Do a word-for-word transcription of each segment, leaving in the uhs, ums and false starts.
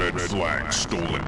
Red flag stolen.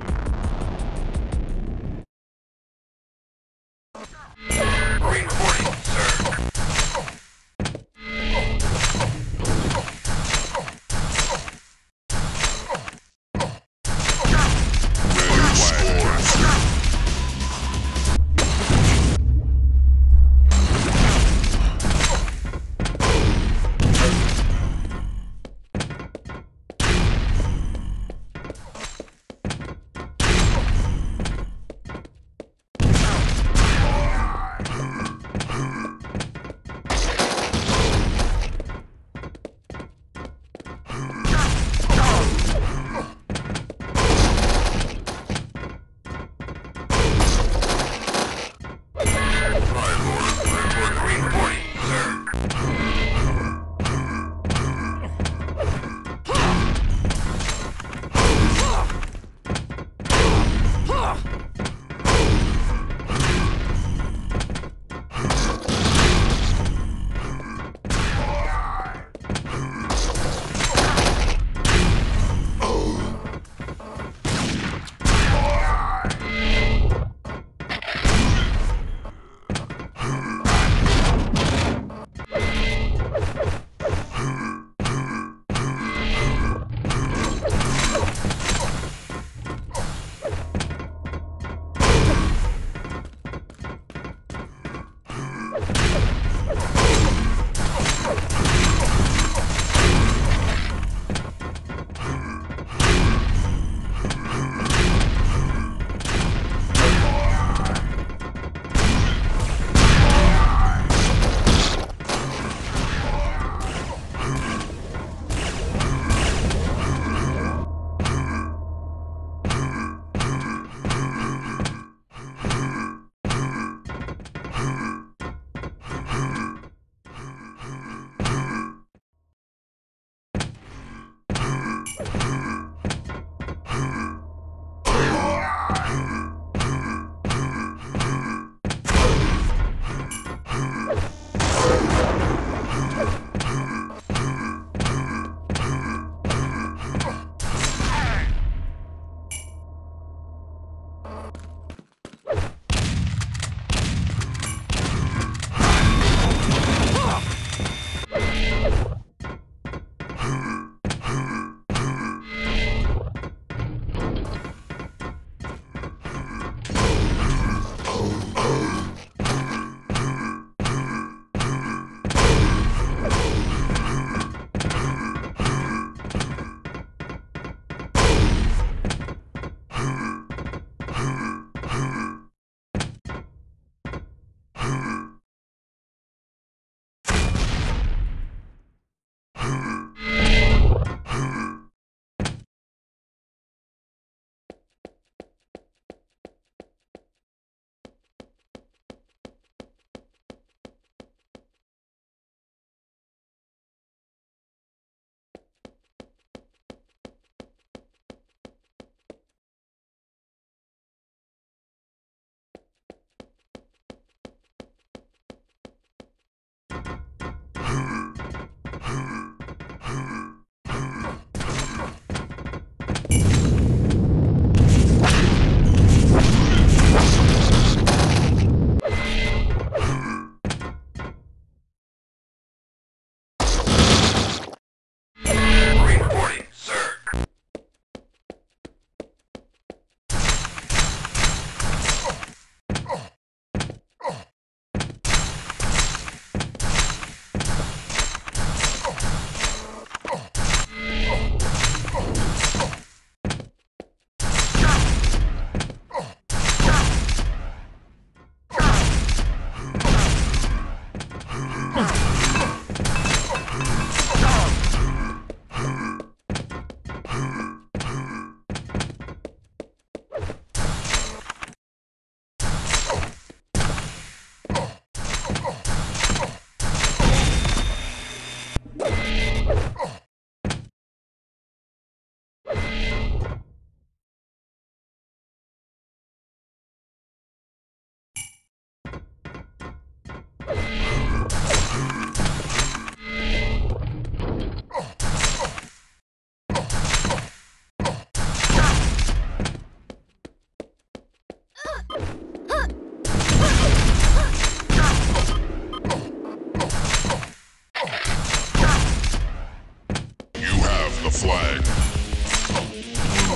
Flag.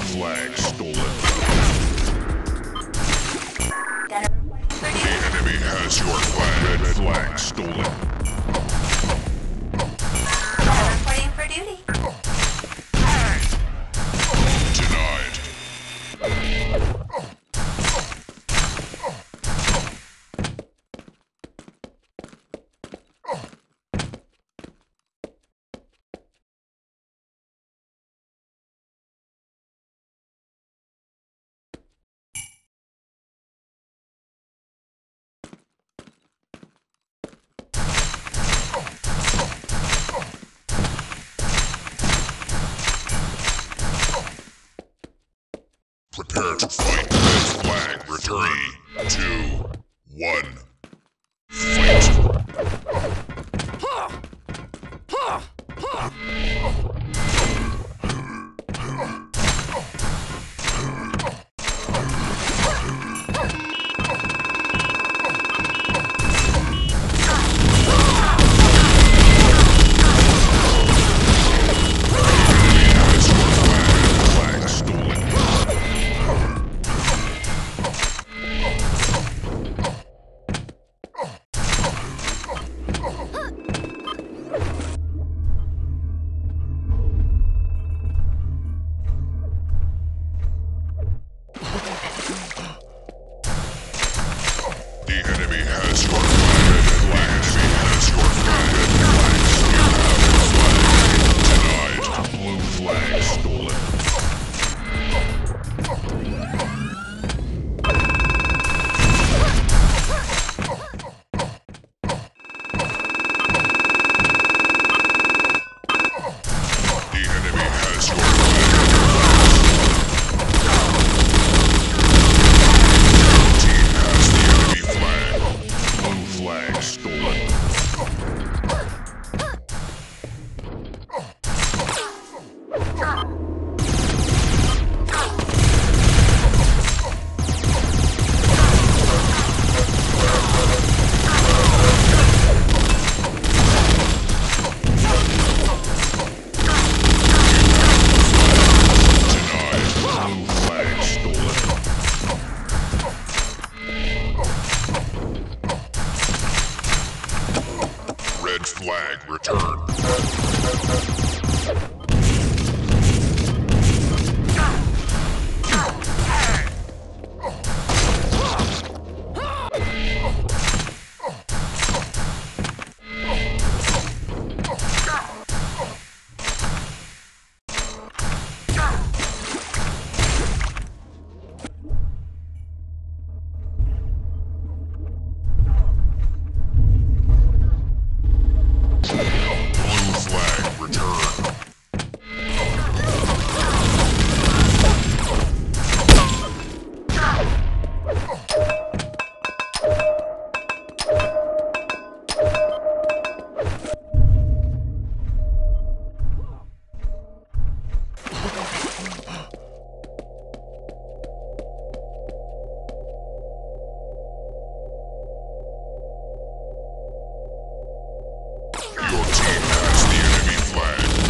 Flag stolen. The enemy has your flag. Red flag stolen. Reporting for duty. Prepare to fight. Red flag return. three, two, one. Flag return. Your team has the enemy flag.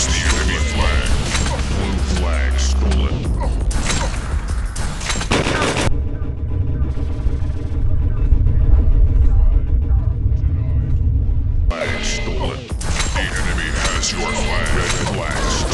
That's the enemy flag. Blue flag stolen. Flag stolen. The enemy has your flag. Red flags denied.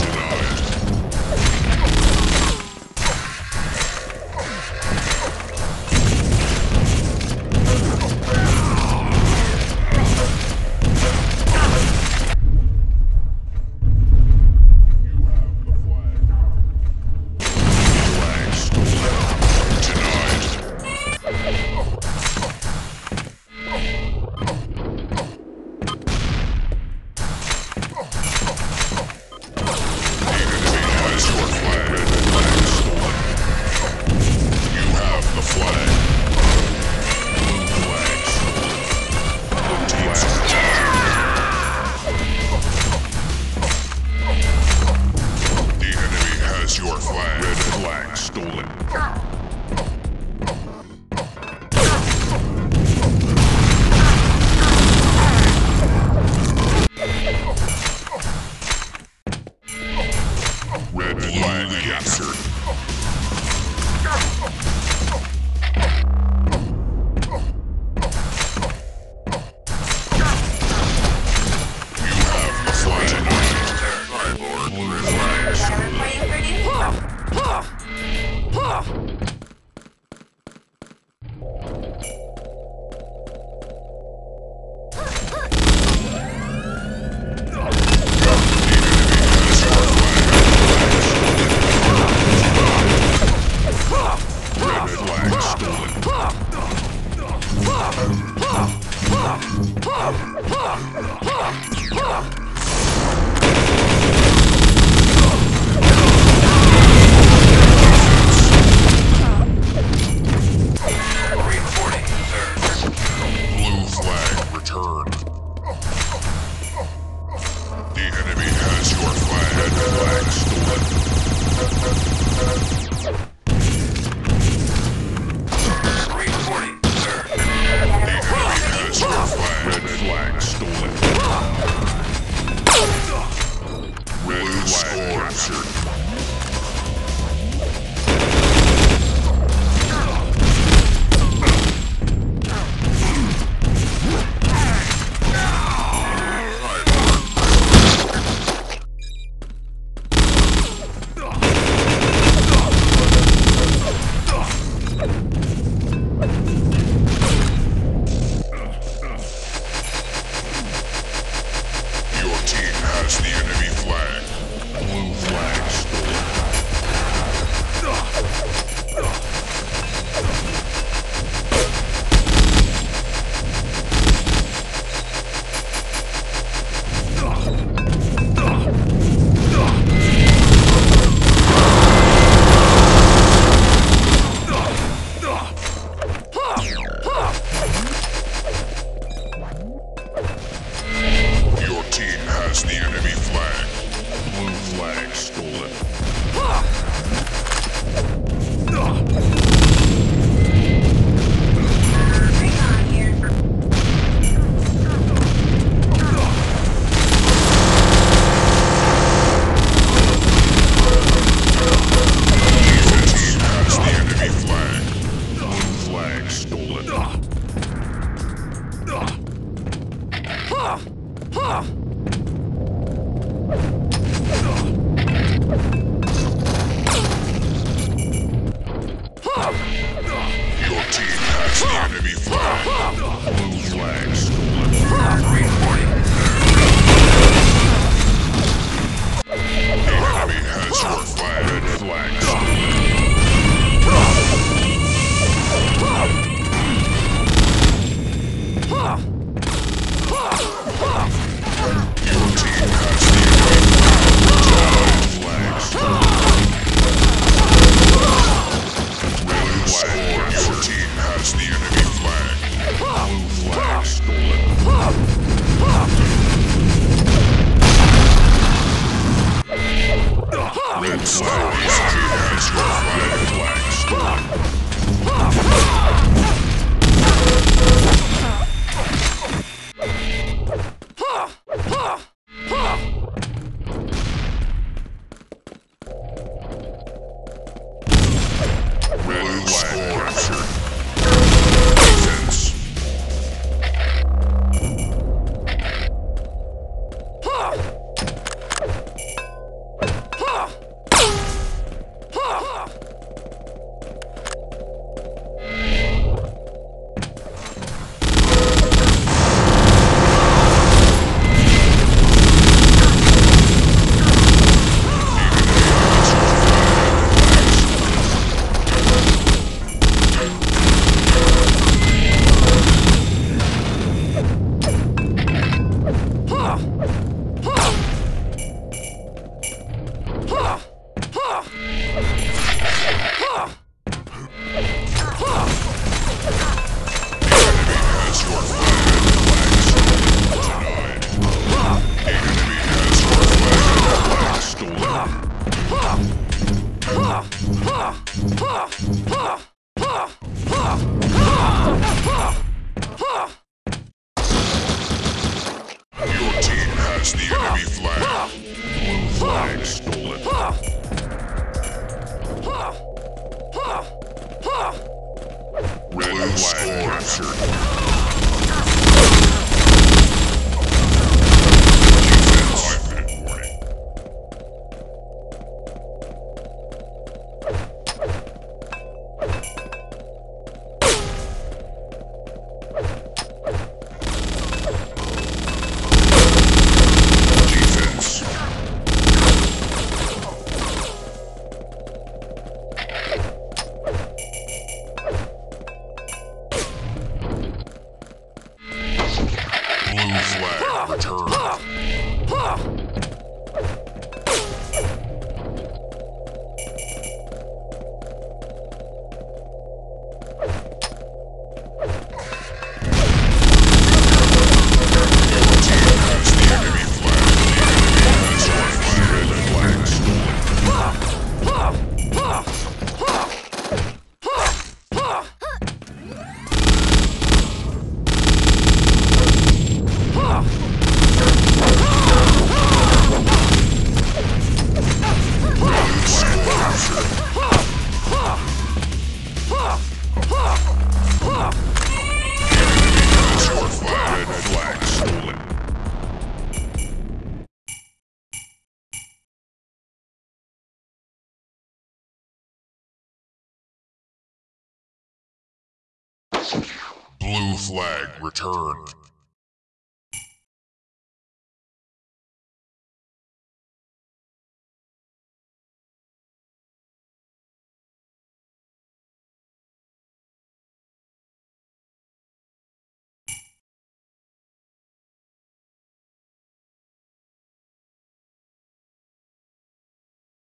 Your team has the Tom. Blue flag returned.